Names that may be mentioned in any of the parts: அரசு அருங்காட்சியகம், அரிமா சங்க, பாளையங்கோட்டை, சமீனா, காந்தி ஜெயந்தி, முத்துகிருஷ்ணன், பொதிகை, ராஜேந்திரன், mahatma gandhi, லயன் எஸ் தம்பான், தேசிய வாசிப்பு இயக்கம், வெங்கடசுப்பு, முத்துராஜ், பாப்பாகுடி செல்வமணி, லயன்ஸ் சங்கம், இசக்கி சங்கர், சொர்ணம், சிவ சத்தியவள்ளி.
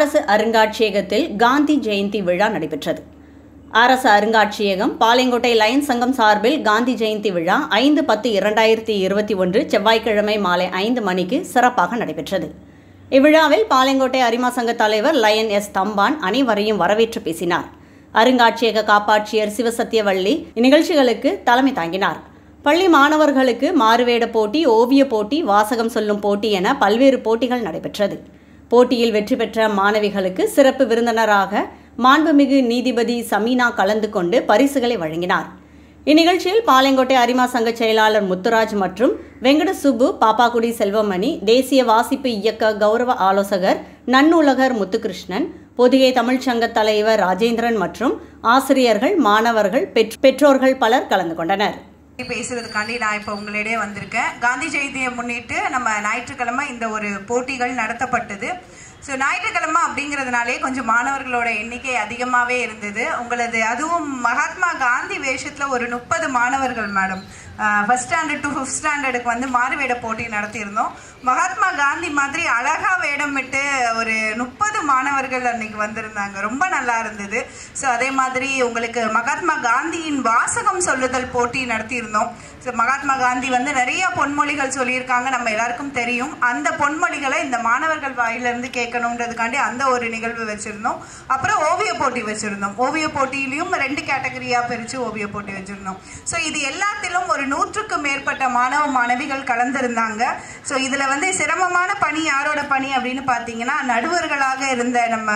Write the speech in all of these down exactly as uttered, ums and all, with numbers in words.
அரசு அருங்காட்சியகத்தில் காந்தி ஜெயந்தி விழா நடைபெற்றது. அரசு அருங்காட்சியகம் பாளையங்கோட்டை லயன் சங்கம் சார்பில் காந்தி ஜெயந்தி விழா ஐந்து பத்து இரண்டாயிரத்தி இருபத்தி ஒன்று செவ்வாய்க்கிழமை மாலை ஐந்து மணிக்கு சிறப்பாக நடைபெற்றது. இவ்விழாவில் பாளையங்கோட்டை அரிமா சங்க தலைவர் லயன் எஸ் தம்பான் அனைவரையும் வரவேற்று பேசினார். அருங்காட்சியக காப்பாட்சியர் சிவ சத்தியவள்ளி நிகழ்ச்சிகளுக்கு தலைமை தாங்கினார். பள்ளி மாணவர்களுக்கு மாறுவேட போட்டி, ஓவிய போட்டி, வாசகம் சொல்லும் போட்டி என பல்வேறு போட்டிகள் நடைபெற்றது. போட்டியில் வெற்றி பெற்ற மாணவிகளுக்கு சிறப்பு விருந்தினராக மாண்புமிகு நீதிபதி சமீனா கலந்து கொண்டு பரிசுகளை வழங்கினார். இந்நிகழ்ச்சியில் பாளையங்கோட்டை அரிமா சங்க செயலாளர் முத்துராஜ் மற்றும் வெங்கடசுப்பு, பாப்பாகுடி செல்வமணி, தேசிய வாசிப்பு இயக்க கௌரவ ஆலோசகர் நன்னூலகர் முத்துகிருஷ்ணன், பொதிகை தமிழ்ச்சங்க தலைவர் ராஜேந்திரன் மற்றும் ஆசிரியர்கள், மாணவர்கள், பெற்றோர்கள் பலர் கலந்து கொண்டனர். பேசுறதுக்காண்டி நான் இப்போ உங்களிடையே வந்திருக்கேன். காந்தி ஜெயந்தியை முன்னிட்டு நம்ம ஞாயிற்றுக்கிழமை இந்த ஒரு போட்டிகள் நடத்தப்பட்டது. ஸோ ஞாயிற்றுக்கிழமை அப்படிங்கிறதுனாலே கொஞ்சம் மாணவர்களோட எண்ணிக்கை அதிகமாகவே இருந்தது. உங்களது அதுவும் மகாத்மா காந்தி வேஷத்தில் ஒரு முப்பது மாணவர்கள் madam first standard to fifth ஸ்டாண்டர்டுக்கு வந்து மாறுவேட போட்டி நடத்தியிருந்தோம். மகாத்மா காந்தி மாதிரி அழகாக வேடமிட்டு ஒரு முப்பது மாணவர்கள் அன்றைக்கி வந்திருந்தாங்க. ரொம்ப நல்லா இருந்தது. ஸோ அதே மாதிரி உங்களுக்கு மகாத்மா காந்தியின் வாசகம் சொல்லுதல் போட்டி நடத்தியிருந்தோம். ஸோ மகாத்மா காந்தி வந்து நிறைய பொன்மொழிகள் சொல்லியிருக்காங்க, நம்ம எல்லாருக்கும் தெரியும். அந்த பொன்மொழிகளை இந்த மாணவர்கள் வாயிலிருந்து கேட்க ன்றதுக்காண்டி அந்த ஒரு நிகழ்வு வச்சிருந்தோம். அப்புறம் ஓவிய போட்டி வச்சிருந்தோம். ஓவிய போட்டியிலையும் ரெண்டு கேட்டகரியா பிரிச்சு ஓவிய போட்டி வச்சிருந்தோம். ஸோ இது எல்லாத்திலும் ஒரு நூற்றுக்கு மேற்பட்ட மாணவ மாணவிகள் கலந்திருந்தாங்க. ஸோ இதுல வந்து சிரமமான பணி யாரோட பணி அப்படின்னு பார்த்தீங்கன்னா, நடுவர்களாக இருந்த நம்ம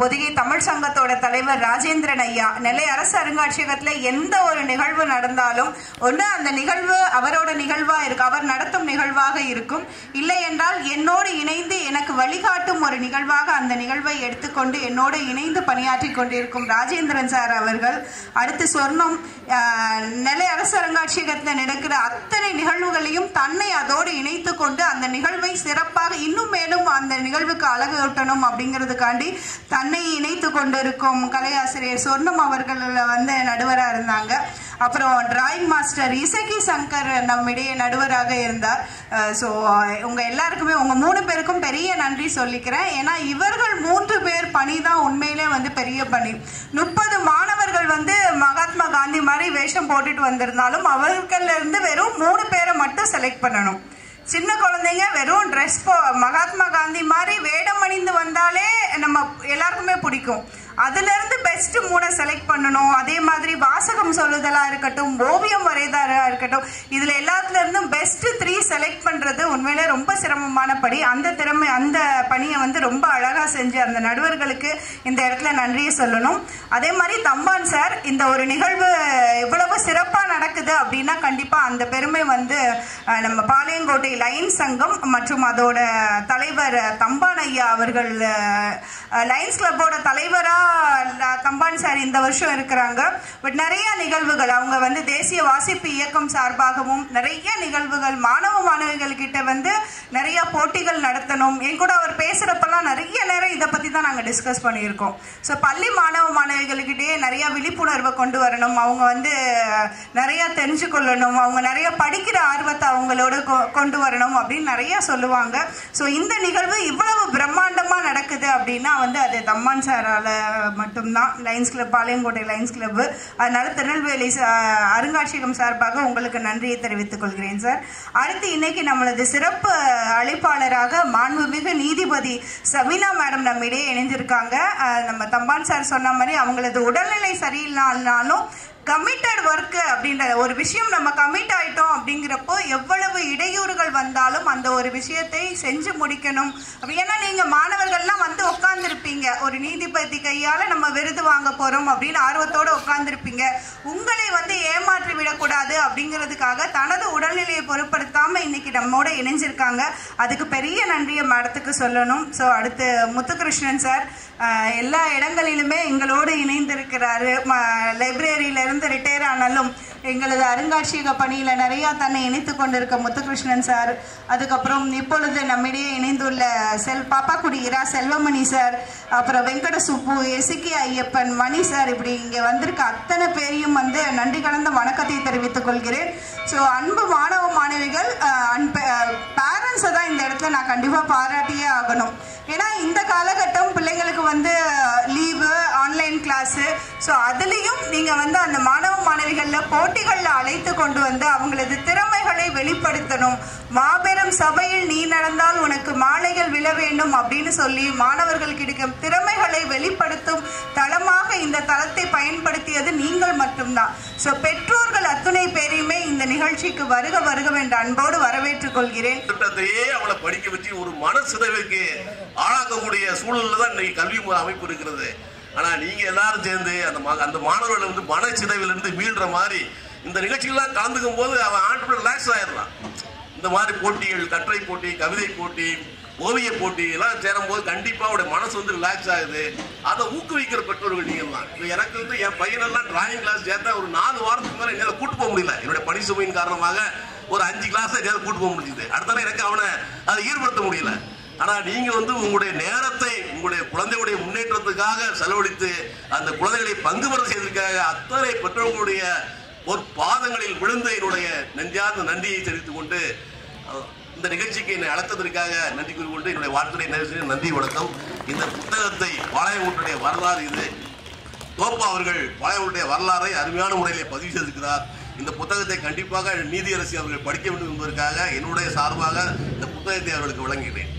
பொதிகை தமிழ் சங்கத்தோட தலைவர் ராஜேந்திரன் ஐயா. நெல்லை அரசு அருங்காட்சியகத்தில் எந்த ஒரு நிகழ்வு நடந்தாலும் ஒன்று அந்த நிகழ்வு அவரோட நிகழ்வா இருக்கு, அவர் நடத்தும் நிகழ்வாக இருக்கும், இல்லை என்றால் என்னோடு இணைந்து எனக்கு வழிகாட்டு ஒரு நிகழ்வாக அந்த நிகழ்வை எடுத்துக்கொண்டு என்னோடு இணைந்து பணியாற்றி கொண்டிருக்கும் ராஜேந்திரன் சார் அவர்கள். அடுத்து சொர்ணம் நெல்லை அரசு அருங்காட்சியகத்தில் நடக்கிற அத்தனை நிகழ்வுகளையும் தன்னை அதோடு இணைத்து கொண்டு அந்த நிகழ்வை சிறப்பாக இன்னும் மேலும் அந்த நிகழ்வுக்கு அழகூட்டணும் அப்படிங்கிறதுக்காண்டி தன்னை இணைத்து கொண்டிருக்கும் கலையாசிரியர் சொர்ணம் அவர்கள் வந்து நடுவராக இருந்தாங்க. அப்புறம் டிராயிங் மாஸ்டர் இசக்கி சங்கர் நம்மிடையே நடுவராக இருந்தார். ஸோ உங்கள் எல்லாருக்குமே, உங்கள் மூணு பேருக்கும் பெரிய நன்றி சொல்லிக்கிறேன். ஏன்னா இவர்கள் மூன்று பேர் பணி தான் உண்மையிலே வந்து பெரிய பணி. முப்பது மாணவர்கள் வந்து மகாத்மா காந்தி மாதிரி வேஷம் போட்டுட்டு வந்திருந்தாலும் அவர்களிருந்து வெறும் மூணு பேரை மட்டும் செலக்ட் பண்ணணும். சின்ன குழந்தைங்க வெறும் ட்ரெஸ் போ மகாத்மா காந்தி மாதிரி வேடம் அணிந்து வந்தாலே நம்ம எல்லாருக்குமே பிடிக்கும். அதுலேருந்து பெஸ்ட்டு மூணை செலக்ட் பண்ணணும். அதே மாதிரி வாசகம் சொல்லுதலாக இருக்கட்டும், ஓவியம் வரைதலாக இருக்கட்டும், இதில் எல்லாத்துலேருந்தும் பெஸ்ட்டு த்ரீ செலக்ட் பண்ணுறது உண்மையிலே ரொம்ப சிரமமான படி. அந்த திறமை அந்த பணியை வந்து ரொம்ப அழகாக செஞ்சு அந்த நடுவர்களுக்கு இந்த இடத்துல நன்றியை சொல்லணும். அதே மாதிரி தம்பான் சார், இந்த ஒரு நிகழ்வு எவ்வளவு சிறப்பாக நடக்குது அப்படின்னா கண்டிப்பாக அந்த பெருமை வந்து நம்ம பாளையங்கோட்டை லயன் சங்கம் மற்றும் அதோட தலைவர் தம்பான் ஐயா அவர்கள், லயன்ஸ் கிளப்போட தலைவராக தம்பான் சார் இந்த வருஷம் இருக்கிறாங்க. பட் நிறைய நிகழ்வுகள் அவங்க வந்து தேசிய வாசிப்பு இயக்கம் சார்பாகவும் நிறைய நிகழ்வுகள் மாணவ மாணவிகள் கிட்ட வந்து நிறைய போட்டிகள் நடத்தணும். என் கூட அவர் பேசுறப்பெல்லாம் நிறைய நேரம் இதை பத்தி தான் நாங்கள் டிஸ்கஸ் பண்ணியிருக்கோம். ஸோ பள்ளி மாணவ மாணவிகள்கிட்டயே நிறைய விழிப்புணர்வை கொண்டு வரணும். அவங்க வந்து நிறைய தெரிஞ்சு கொள்ளணும், அவங்க நிறைய படிக்கிற ஆர்வத்தை அவங்களோடு கொண்டு வரணும் அப்படின்னு நிறைய சொல்லுவாங்க. ஸோ இந்த நிகழ்வு இவ்வளவு பிரம்மாண்டமா நடக்குது அப்படின்னா வந்து அது தம்மான் சாரால மட்டும்தான். Lions club பாளையங்கோட்டை Lions club, அதனால திருநெல்வேலி அருங்காட்சியகம் சார்பாக உங்களுக்கு நன்றியை தெரிவித்துக் கொள்கிறேன் சார். அடுத்து இன்னைக்கு நம்மளது சிறப்பு அழைப்பாளராக மாண்புமிகு நீதிபதி சமீனா மேடம் நம்மிடையே இணைந்திருக்காங்க. நம்ம தம்பான் சார் சொன்ன மாதிரி அவங்களது உடல்நிலை சரியில்லாதனாலும் கமிட்டட் ஒர்க்கு அப்படின்ற ஒரு விஷயம், நம்ம கமிட் ஆகிட்டோம் அப்படிங்கிறப்போ எவ்வளவு இடையூறுகள் வந்தாலும் அந்த ஒரு விஷயத்தை செஞ்சு முடிக்கணும். அப்படி ஏன்னா நீங்கள் மாணவர்கள்லாம் வந்து உட்காந்துருப்பீங்க, ஒரு நீதிபதி கையால் நம்ம விருது வாங்க போகிறோம் அப்படின்னு ஆர்வத்தோடு உட்காந்துருப்பீங்க. உங்களை வந்து ஏமாற்றி விடக்கூடாது அப்படிங்கிறதுக்காக தனது உடல்நிலையை பொருட்படுத்தாமல் இன்னைக்கு நம்மோட இணைஞ்சிருக்காங்க. அதுக்கு பெரிய நன்றியை மேடத்துக்கு சொல்லணும். ஸோ அடுத்து முத்துகிருஷ்ணன் சார் எல்லா இடங்களிலுமே எங்களோடு இணைந்திருக்கிறாரு. லைப்ரரியிலிருந்து ரிட்டையர் ஆனாலும் எங்களது அருங்காட்சியக பணியில் நிறையா தன்னை இணைத்து கொண்டிருக்க முத்துகிருஷ்ணன் சார், அதுக்கப்புறம் இப்பொழுது நம்மிடையே இணைந்துள்ள செல் பாப்பாக்குடி இரா செல்வமணி சார், அப்புறம் வெங்கடசுப்பு, எசுக்கி ஐயப்பன், மணி சார், இப்படி இங்கே வந்திருக்க அத்தனை பேரையும் வந்து நன்றி கலந்த வணக்கத்தை தெரிவித்துக் கொள்கிறேன். ஸோ அன்பு மாணவ மாணவிகள், and parents தான் இந்த இடத்துல நான் கண்டிப்பா பாராட்டியே ஆகணும். ஏன்னா இந்த காலகட்டம் பிள்ளைங்களுக்கு வந்து லீவு, ஆன்லைன் கிளாஸு, ஸோ அதுலேயும் நீங்கள் வந்து அந்த மாணவ மாணவிகளில் போட்டிகளில் அழைத்து கொண்டு வந்து அவங்களது திறமைகளை வெளிப்படுத்தணும். மாபெரும் சபையில் நீ நடந்தால் உனக்கு மாலைகள் விழ வேண்டும் அப்படின்னு சொல்லி மாணவர்கள் கிடைக்கும் திறமைகளை வெளிப்படுத்தும் தளமாக இந்த தளத்தை பயன்படுத்தியது நீங்கள் மட்டும்தான். ஸோ பெற்றோர்கள் அத்துணை பேரையுமே இந்த நிகழ்ச்சிக்கு வருக வருக என்று அன்போடு வரவேற்றுக் கொள்கிறேன். அவளை படிக்க பற்றி ஒரு மனசிதவிற்கு ஆளாக்கக்கூடிய சூழலில் தான் இன்னைக்கு கல்வி அமைப்பு இருக்கிறது. ஆனால் நீங்கள் எல்லாரும் சேர்ந்து அந்த அந்த மாணவர்களை வந்து மனச்சிதைவிலிருந்து மீள்ற மாதிரி இந்த நிகழ்ச்சிகள்லாம் கலந்துக்கும் போது அவன் ஆண்டு ரிலாக்ஸ் ஆகிடலாம். இந்த மாதிரி போட்டிகள், கட்டுரை போட்டி, கவிதை போட்டி, ஓவிய போட்டி எல்லாம் சேரும்போது கண்டிப்பாக அவருடைய மனசு வந்து ரிலாக்ஸ் ஆகுது. அதை ஊக்குவிக்கிற பெற்றோர்கள் நீங்கள் தான். இப்போ எனக்கு வந்து என் பையனெல்லாம் டிராயிங் கிளாஸ் சேர்த்தா ஒரு நாலு வாரத்துக்கு மேலே என்னால் கூட்டு போக முடியல. என்னுடைய பணி சுமையின் காரணமாக ஒரு அஞ்சு கிளாஸை என்னால் கூட்டு போக முடிஞ்சுது. அடுத்தாலும் எனக்கு அவனை அதை ஈடுபடுத்த முடியல. ஆனால் நீங்கள் வந்து உங்களுடைய நேரத்தை உங்களுடைய குழந்தையுடைய முன்னேற்றத்துக்காக செலவழித்து அந்த குழந்தைகளை பங்கு பெற செய்வதற்காக அத்தனை பெற்றோர்களுடைய ஒரு பாதங்களில் விழுந்த என்னுடைய நெஞ்சார்ந்த நன்றியை தெரிவித்துக் கொண்டு இந்த நிகழ்ச்சிக்கு என்னை அழைத்ததற்காக நன்றி கூறிக்கொண்டு என்னுடைய வாழ்த்துறை நேரத்தில் நன்றி வணக்கம். இந்த புத்தகத்தை பாளையங்கோட்டுடைய வரலாறு இது. கோப்பா அவர்கள் பாளையங்கோட்டுடைய வரலாறை அருமையான முறையிலே பதிவு செய்திருக்கிறார். இந்த புத்தகத்தை கண்டிப்பாக நீதியரசி அவர்கள் படிக்க வேண்டும் என்பதற்காக என்னுடைய சார்பாக இந்த புத்தகத்தை அவர்களுக்கு வழங்கினேன்.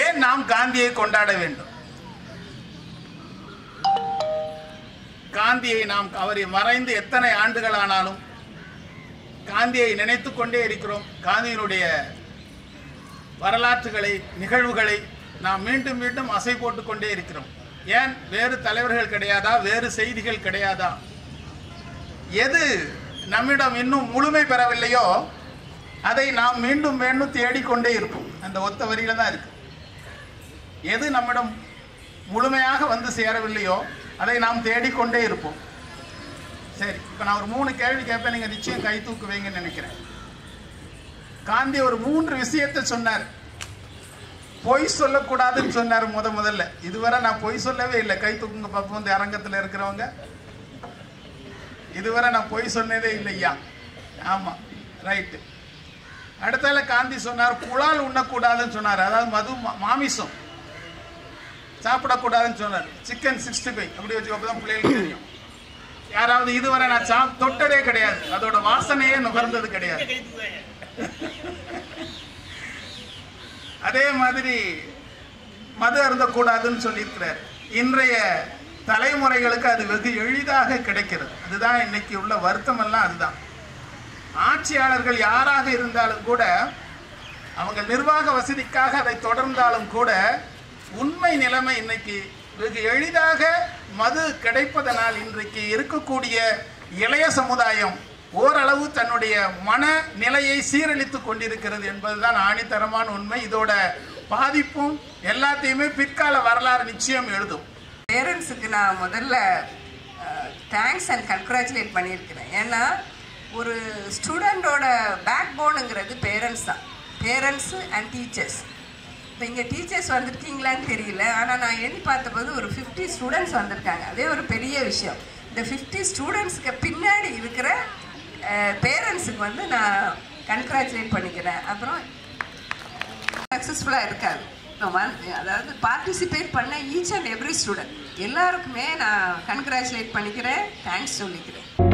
ஏன் நாம் காந்தியை கொண்டாட வேண்டும்? காந்தியை நாம் அவரை மறைந்து எத்தனை ஆண்டுகள் ஆனாலும் காந்தியை நினைத்து கொண்டே இருக்கிறோம். காந்தியினுடைய வரலாற்றுகளை, நிகழ்வுகளை நாம் மீண்டும் மீண்டும் அசை போட்டு கொண்டே இருக்கிறோம். ஏன் வேறு தலைவர்கள் கிடையாதா? வேறு செய்திகள் கிடையாதா? எது நம்மிடம் இன்னும் முழுமை பெறவில்லையோ அதை நாம் மீண்டும் மீண்டும் தேடிக்கொண்டே இருப்போம். அந்த ஒத்த வரியில தான் இருக்கு. எது நம்மிடம் முழுமையாக வந்து சேரவில்லையோ அதை நாம் தேடிக்கொண்டே இருப்போம். சரி, இப்போ நான் ஒரு மூணு கேள்வி கேட்பேன், நீங்கள் நிச்சயம் கை தூக்குவீங்கன்னு நினைக்கிறேன். காந்தி ஒரு மூன்று விஷயத்தை சொன்னார். பொய் சொல்லக்கூடாதுன்னு சொன்னார். முத முதல்ல இதுவரை நான் பொய் சொல்லவே இல்லை. கை தூக்குங்க பார்ப்போம். இந்த அரங்கத்தில் இருக்கிறவங்க இதுவரை நான் பொய் சொன்னதே இல்லையா? ஆமாம், ரைட்டு. அடுத்தால காந்தி சொன்னார் புலால் உண்ணக்கூடாதுன்னு சொன்னார். அதாவது மது மாமிசம் சாப்பிடக்கூடாதுன்னு சொன்னார். சிக்கன் சிக்ஸ்டி ஃபைவ் அப்படி வச்சு அப்பதான் பிள்ளைகளுக்கு தெரியும். யாராவது இதுவரை நான் சா தொட்டதே கிடையாது, அதோட வாசனையே நுகர்ந்தது கிடையாது. அதே மாதிரி மது அருந்தக்கூடாதுன்னு சொல்லியிருக்கிறார். இன்றைய தலைமுறைகளுக்கு அது வெகு எளிதாக கிடைக்கிறது. அதுதான் இன்னைக்கு உள்ள வருத்தம் எல்லாம். அதுதான் ஆட்சியாளர்கள் யாராக இருந்தாலும் கூட அவங்க நிர்வாக வசதிக்காக அதை தொடர்ந்தாலும் கூட உண்மை நிலைமை இன்னைக்கு வெகு எளிதாக மது கிடைப்பதனால் இன்றைக்கு இருக்கக்கூடிய இளைய சமுதாயம் ஓரளவு தன்னுடைய மன நிலையை சீரழித்து கொண்டிருக்கிறது என்பதுதான் ஆணித்தரமான உண்மை. இதோட பாதிப்பும் எல்லாத்தையுமே பிற்கால வரலாறு நிச்சயம் எழுதும். பேரண்ட்ஸுக்கு நான் முதல்ல தேங்க்ஸ் அண்ட் கங்க்ராச்சுலேட் பண்ணியிருக்கிறேன். ஏன்னா ஒரு ஸ்டூடெண்டோட பேக் போனுங்கிறது பேரண்ட்ஸ் தான். Parents and teachers. இப்போ இங்கே டீச்சர்ஸ் வந்திருக்கீங்களான்னு தெரியல, ஆனால் நான் எண்ணி பார்த்தபோது ஒரு ஃபிஃப்டி ஸ்டூடெண்ட்ஸ் வந்திருக்காங்க. அதே ஒரு பெரிய விஷயம். இந்த ஃபிஃப்டி ஸ்டூடெண்ட்ஸுக்கு பின்னாடி இருக்கிற பேரண்ட்ஸுக்கு வந்து நான் கங்க்ராச்சுலேட் பண்ணிக்கிறேன். அப்புறம் சக்ஸஸ்ஃபுல்லாக இருக்காது. அதாவது பார்ட்டிசிபேட் பண்ண ஈச் அண்ட் எவ்ரி ஸ்டூடெண்ட் எல்லாருக்குமே நான் கங்க்ராச்சுலேட் பண்ணிக்கிறேன், தேங்க்ஸ் சொல்லிக்கிறேன்.